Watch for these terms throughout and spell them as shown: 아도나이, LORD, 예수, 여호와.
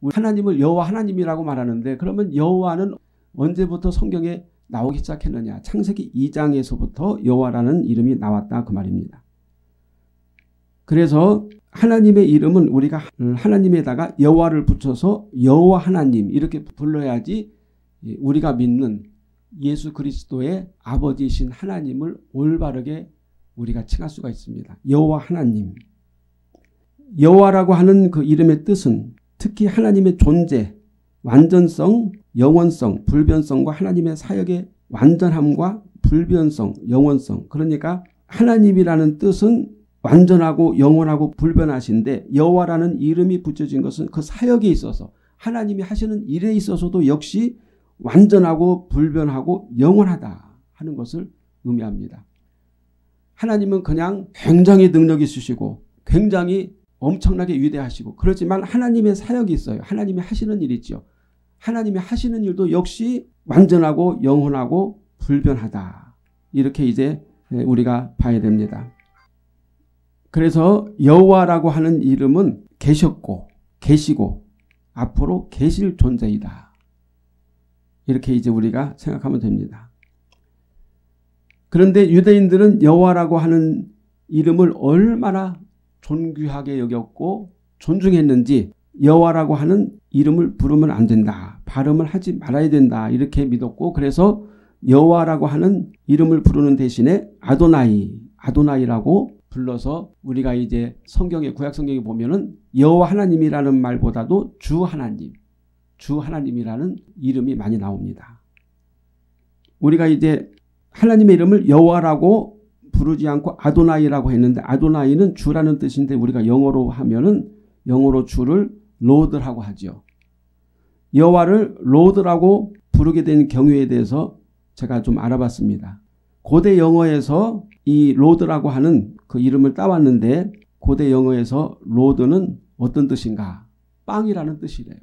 우리 하나님을 여호와 하나님이라고 말하는데, 그러면 여호와는 언제부터 성경에 나오기 시작했느냐? 창세기 2장에서부터 여호와라는 이름이 나왔다 그 말입니다. 그래서 하나님의 이름은 우리가 하나님에다가 여호와를 붙여서 여호와 하나님 이렇게 불러야지 우리가 믿는 예수 그리스도의 아버지이신 하나님을 올바르게 우리가 칭할 수가 있습니다. 여호와 하나님. 여호와라고 하는 그 이름의 뜻은 특히 하나님의 존재, 완전성, 영원성, 불변성과 하나님의 사역의 완전함과 불변성, 영원성. 그러니까 하나님이라는 뜻은 완전하고 영원하고 불변하신데 여호와라는 이름이 붙여진 것은 그 사역에 있어서 하나님이 하시는 일에 있어서도 역시 완전하고 불변하고 영원하다 하는 것을 의미합니다. 하나님은 그냥 굉장히 능력이 있으시고 굉장히 엄청나게 위대하시고 그렇지만 하나님의 사역이 있어요. 하나님이 하시는 일이 있죠. 하나님이 하시는 일도 역시 완전하고 영원하고 불변하다. 이렇게 이제 우리가 봐야 됩니다. 그래서 여호와라고 하는 이름은 계셨고 계시고 앞으로 계실 존재이다. 이렇게 이제 우리가 생각하면 됩니다. 그런데 유대인들은 여호와라고 하는 이름을 얼마나 존귀하게 여겼고 존중했는지 여호와라고 하는 이름을 부르면 안 된다. 발음을 하지 말아야 된다. 이렇게 믿었고 그래서 여호와라고 하는 이름을 부르는 대신에 아도나이라고 불러서 우리가 이제 성경에 구약 성경에 보면은 여호와 하나님이라는 말보다도 주 하나님이라는 이름이 많이 나옵니다. 우리가 이제 하나님의 이름을 여호와라고 부르지 않고 아도나이라고 했는데 아도나이는 주라는 뜻인데 우리가 영어로 하면은 영어로 주를 로드라고 하죠. 여호와를 로드라고 부르게 된 경유에 대해서 제가 좀 알아봤습니다. 고대 영어에서 이 로드라고 하는 그 이름을 따왔는데 고대 영어에서 로드는 어떤 뜻인가? 빵이라는 뜻이래요.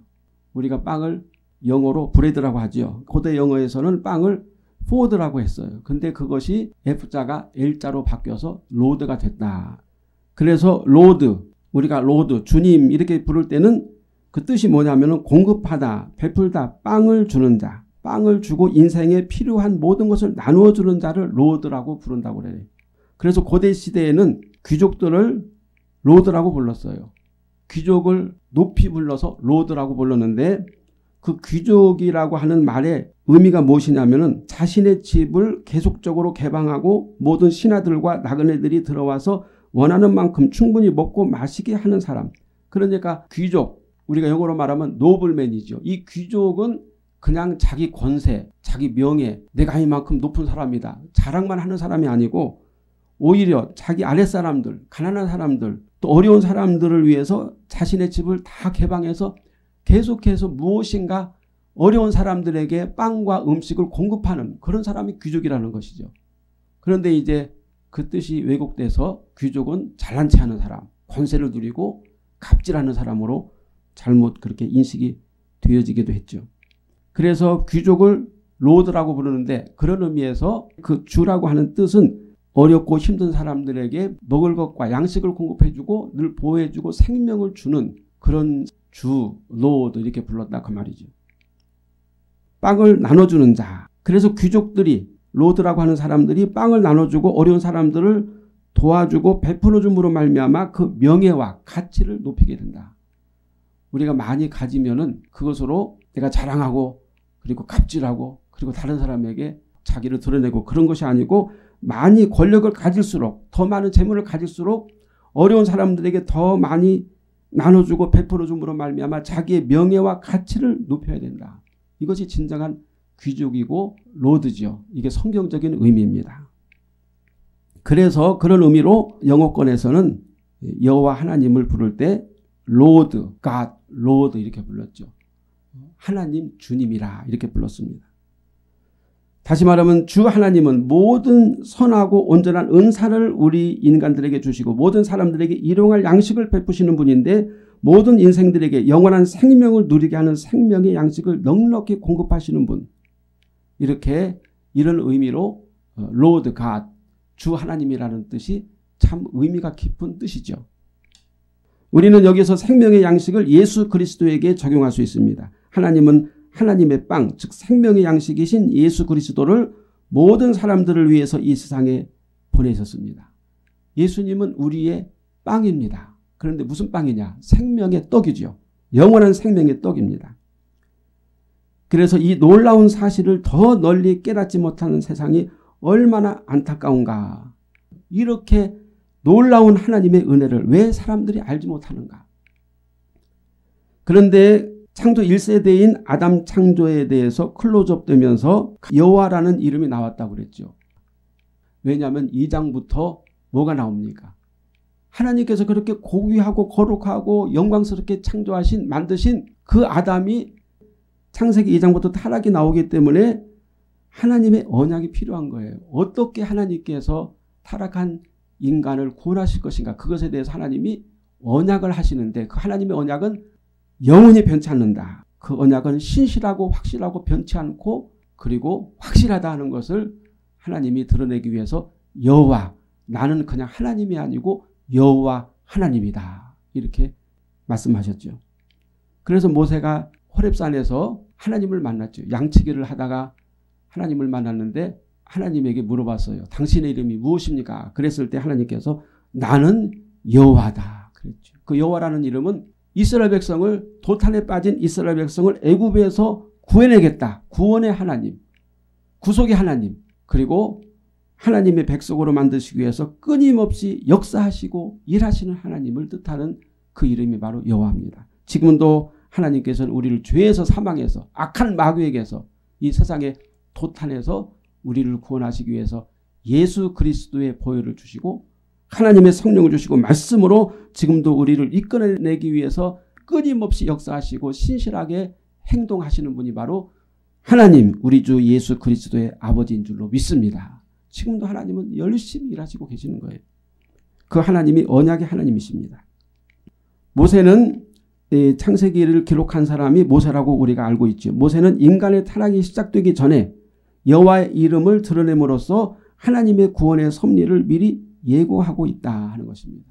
우리가 빵을 영어로 브레드라고 하죠. 고대 영어에서는 빵을 포드라고 했어요. 근데 그것이 F자가 L자로 바뀌어서 로드가 됐다. 그래서 로드, 우리가 로드, 주님 이렇게 부를 때는 그 뜻이 뭐냐면은 공급하다, 베풀다, 빵을 주는 자, 빵을 주고 인생에 필요한 모든 것을 나누어 주는 자를 로드라고 부른다고 그래요. 그래서 고대 시대에는 귀족들을 로드라고 불렀어요. 귀족을 높이 불러서 로드라고 불렀는데 그 귀족이라고 하는 말의 의미가 무엇이냐면은 자신의 집을 계속적으로 개방하고 모든 신하들과 나그네들이 들어와서 원하는 만큼 충분히 먹고 마시게 하는 사람. 그러니까 귀족, 우리가 영어로 말하면 노블맨이죠. 이 귀족은 그냥 자기 권세, 자기 명예, 내가 이만큼 높은 사람이다. 자랑만 하는 사람이 아니고 오히려 자기 아랫사람들, 가난한 사람들, 또 어려운 사람들을 위해서 자신의 집을 다 개방해서 계속해서 무엇인가 어려운 사람들에게 빵과 음식을 공급하는 그런 사람이 귀족이라는 것이죠. 그런데 이제 그 뜻이 왜곡돼서 귀족은 잘난 체 하는 사람, 권세를 누리고 갑질하는 사람으로 잘못 그렇게 인식이 되어지기도 했죠. 그래서 귀족을 로드라고 부르는데 그런 의미에서 그 주라고 하는 뜻은 어렵고 힘든 사람들에게 먹을 것과 양식을 공급해주고 늘 보호해주고 생명을 주는 그런 주, 로드 이렇게 불렀다 그 말이죠. 빵을 나눠주는 자. 그래서 귀족들이 로드라고 하는 사람들이 빵을 나눠주고 어려운 사람들을 도와주고 베풀어줌으로 말미암아 그 명예와 가치를 높이게 된다. 우리가 많이 가지면은 그것으로 내가 자랑하고 그리고 갑질하고 그리고 다른 사람에게 자기를 드러내고 그런 것이 아니고 많이 권력을 가질수록 더 많은 재물을 가질수록 어려운 사람들에게 더 많이 나눠주고 베풀어줌으로 말미암아 자기의 명예와 가치를 높여야 된다. 이것이 진정한 귀족이고 로드죠. 이게 성경적인 의미입니다. 그래서 그런 의미로 영어권에서는 여호와 하나님을 부를 때 로드, God, 로드 이렇게 불렀죠. 하나님 주님이라 이렇게 불렀습니다. 다시 말하면 주 하나님은 모든 선하고 온전한 은사를 우리 인간들에게 주시고 모든 사람들에게 일용할 양식을 베푸시는 분인데 모든 인생들에게 영원한 생명을 누리게 하는 생명의 양식을 넉넉히 공급하시는 분. 이렇게 이런 의미로 Lord God, 주 하나님이라는 뜻이 참 의미가 깊은 뜻이죠. 우리는 여기서 생명의 양식을 예수 그리스도에게 적용할 수 있습니다. 하나님은 하나님의 빵, 즉 생명의 양식이신 예수 그리스도를 모든 사람들을 위해서 이 세상에 보내셨습니다. 예수님은 우리의 빵입니다. 그런데 무슨 빵이냐? 생명의 떡이죠. 영원한 생명의 떡입니다. 그래서 이 놀라운 사실을 더 널리 깨닫지 못하는 세상이 얼마나 안타까운가. 이렇게 놀라운 하나님의 은혜를 왜 사람들이 알지 못하는가. 그런데 창조 1세대인 아담 창조에 대해서 클로즈업되면서 여호와라는 이름이 나왔다고 그랬죠. 왜냐하면 2장부터 뭐가 나옵니까? 하나님께서 그렇게 고귀하고 거룩하고 영광스럽게 창조하신, 만드신 그 아담이 창세기 2장부터 타락이 나오기 때문에 하나님의 언약이 필요한 거예요. 어떻게 하나님께서 타락한 인간을 구원하실 것인가, 그것에 대해서 하나님이 언약을 하시는데, 그 하나님의 언약은 영원히 변치 않는다. 그 언약은 신실하고 확실하고 변치 않고, 그리고 확실하다 하는 것을 하나님이 드러내기 위해서 여호와, 나는 그냥 하나님이 아니고 여호와 하나님이다, 이렇게 말씀하셨죠. 그래서 모세가 호렙산에서 하나님을 만났죠. 양치기를 하다가 하나님을 만났는데 하나님에게 물어봤어요. 당신의 이름이 무엇입니까? 그랬을 때 하나님께서 나는 여호와다 그랬죠. 그 여호와라는 이름은 이스라엘 백성을, 도탄에 빠진 이스라엘 백성을 애굽에서 구해내겠다. 구원의 하나님, 구속의 하나님, 그리고 하나님의 백성으로 만드시기 위해서 끊임없이 역사하시고 일하시는 하나님을 뜻하는 그 이름이 바로 여호와입니다. 지금도 하나님께서는 우리를 죄에서, 사망에서, 악한 마귀에게서, 이 세상의 도탄에서 우리를 구원하시기 위해서 예수 그리스도의 보혈을 주시고 하나님의 성령을 주시고 말씀으로 지금도 우리를 이끌어내기 위해서 끊임없이 역사하시고 신실하게 행동하시는 분이 바로 하나님, 우리 주 예수 그리스도의 아버지인 줄로 믿습니다. 지금도 하나님은 열심히 일하시고 계시는 거예요. 그 하나님이 언약의 하나님이십니다. 모세는, 창세기를 기록한 사람이 모세라고 우리가 알고 있죠. 모세는 인간의 타락이 시작되기 전에 여호와의 이름을 드러냄으로써 하나님의 구원의 섭리를 미리 예고하고 있다 하는 것입니다.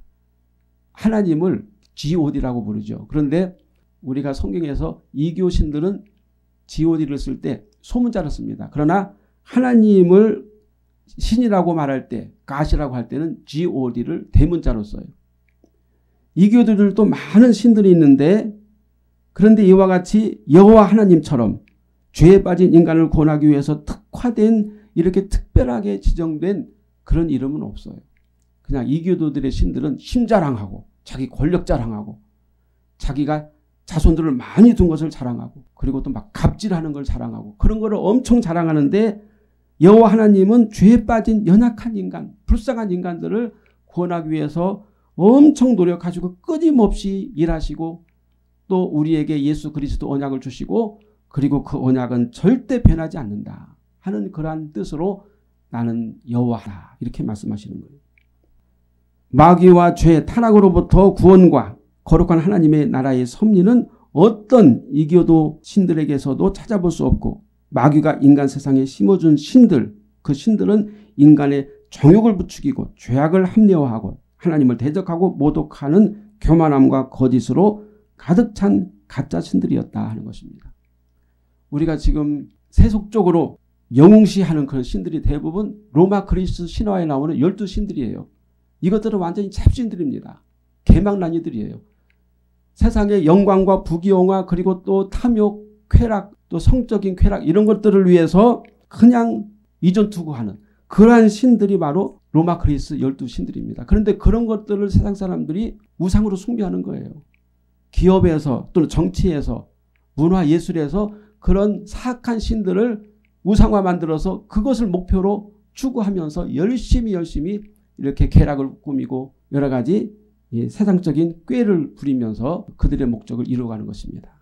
하나님을 god라고 부르죠. 그런데 우리가 성경에서 이교신들은 god를 쓸 때 소문자를 씁니다. 그러나 하나님을 신이라고 말할 때, god이라고 할 때는 god를 대문자로 써요. 이교들도 많은 신들이 있는데, 그런데 이와 같이 여호와 하나님처럼 죄에 빠진 인간을 구원하기 위해서 특화된, 이렇게 특별하게 지정된 그런 이름은 없어요. 그냥 이교도들의 신들은 신자랑하고 자기 권력 자랑하고 자기가 자손들을 많이 둔 것을 자랑하고, 그리고 또 막 갑질하는 걸 자랑하고, 그런 거를 엄청 자랑하는데, 여호와 하나님은 죄에 빠진 연약한 인간, 불쌍한 인간들을 구원하기 위해서 엄청 노력하시고 끊임없이 일하시고, 또 우리에게 예수 그리스도 언약을 주시고, 그리고 그 언약은 절대 변하지 않는다 하는 그러한 뜻으로 나는 여호와라, 이렇게 말씀하시는 거예요. 마귀와 죄, 타락으로부터 구원과 거룩한 하나님의 나라의 섭리는 어떤 이교도 신들에게서도 찾아볼 수 없고, 마귀가 인간 세상에 심어준 신들, 그 신들은 인간의 정욕을 부추기고 죄악을 합리화하고 하나님을 대적하고 모독하는 교만함과 거짓으로 가득 찬 가짜 신들이었다 하는 것입니다. 우리가 지금 세속적으로 영웅시하는 그런 신들이 대부분 로마 그리스 신화에 나오는 12신들이에요. 이것들은 완전히 찹신들입니다. 개망난이들이에요. 세상의 영광과 부귀영화, 그리고 또 탐욕, 쾌락, 또 성적인 쾌락, 이런 것들을 위해서 그냥 이전 투구하는 그러한 신들이 바로 로마 그리스 12신들입니다. 그런데 그런 것들을 세상 사람들이 우상으로 숭배하는 거예요. 기업에서, 또는 정치에서, 문화예술에서 그런 사악한 신들을 우상화 만들어서 그것을 목표로 추구하면서 열심히 이렇게 쾌락을 꾸미고 여러 가지 세상적인 꾀를 부리면서 그들의 목적을 이루어가는 것입니다.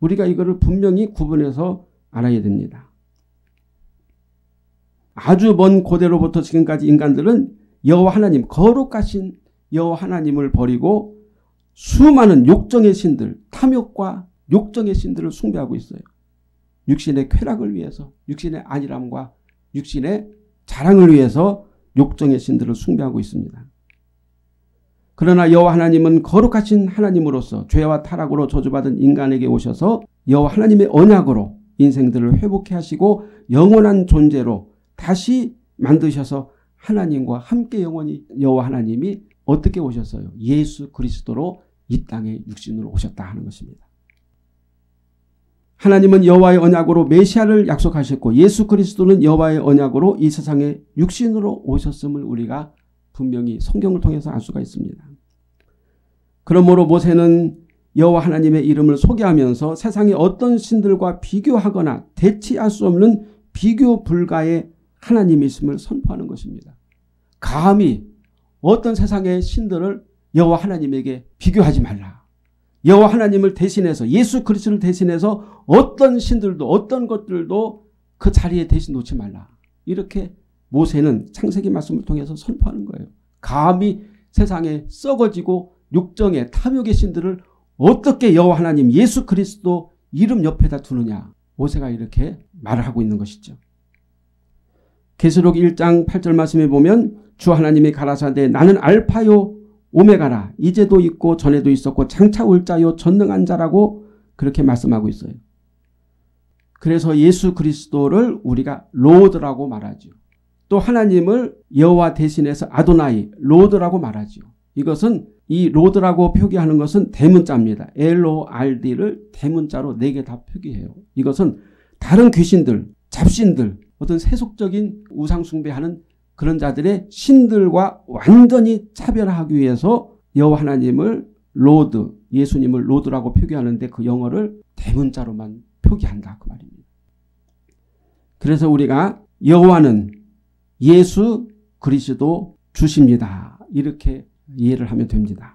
우리가 이거를 분명히 구분해서 알아야 됩니다. 아주 먼 고대로부터 지금까지 인간들은 여호와 하나님, 거룩하신 여호와 하나님을 버리고 수많은 욕정의 신들, 탐욕과 욕정의 신들을 숭배하고 있어요. 육신의 쾌락을 위해서, 육신의 안일함과 육신의 자랑을 위해서 욕정의 신들을 숭배하고 있습니다. 그러나 여호와 하나님은 거룩하신 하나님으로서 죄와 타락으로 저주받은 인간에게 오셔서 여호와 하나님의 언약으로 인생들을 회복케 하시고 영원한 존재로 다시 만드셔서 하나님과 함께 영원히 여호와 하나님이 어떻게 오셨어요? 예수 그리스도로 이 땅에 육신으로 오셨다 하는 것입니다. 하나님은 여호와의 언약으로 메시아를 약속하셨고 예수 그리스도는 여호와의 언약으로 이 세상에 육신으로 오셨음을 우리가 분명히 성경을 통해서 알 수가 있습니다. 그러므로 모세는 여호와 하나님의 이름을 소개하면서 세상의 어떤 신들과 비교하거나 대치할 수 없는 비교 불가의 하나님이심을 선포하는 것입니다. 감히 어떤 세상의 신들을 여호와 하나님에게 비교하지 말라. 여호와 하나님을 대신해서 예수 그리스도를 대신해서 어떤 신들도 어떤 것들도 그 자리에 대신 놓지 말라. 이렇게 모세는 창세기 말씀을 통해서 선포하는 거예요. 감히 세상에 썩어지고 육정의 탐욕의 신들을 어떻게 여호와 하나님 예수 그리스도 이름 옆에다 두느냐. 모세가 이렇게 말을 하고 있는 것이죠. 계시록 1장 8절 말씀에 보면 주 하나님이 가라사대 나는 알파요 오메가라 이제도 있고 전에도 있었고 장차 올 자요 전능한 자라고 그렇게 말씀하고 있어요. 그래서 예수 그리스도를 우리가 로드라고 말하죠. 또 하나님을 여호와 대신해서 아도나이 로드라고 말하죠. 이것은 이 로드라고 표기하는 것은 대문자입니다. LORD를 대문자로 4개 다 표기해요. 이것은 다른 귀신들, 잡신들, 어떤 세속적인 우상숭배하는 그런 자들의 신들과 완전히 차별하기 위해서 여호와 하나님을 로드, 예수님을 로드라고 표기하는데 그 영어를 대문자로만 표기한다 그 말입니다. 그래서 우리가 여호와는 예수 그리스도 주십니다. 이렇게 이해를 하면 됩니다.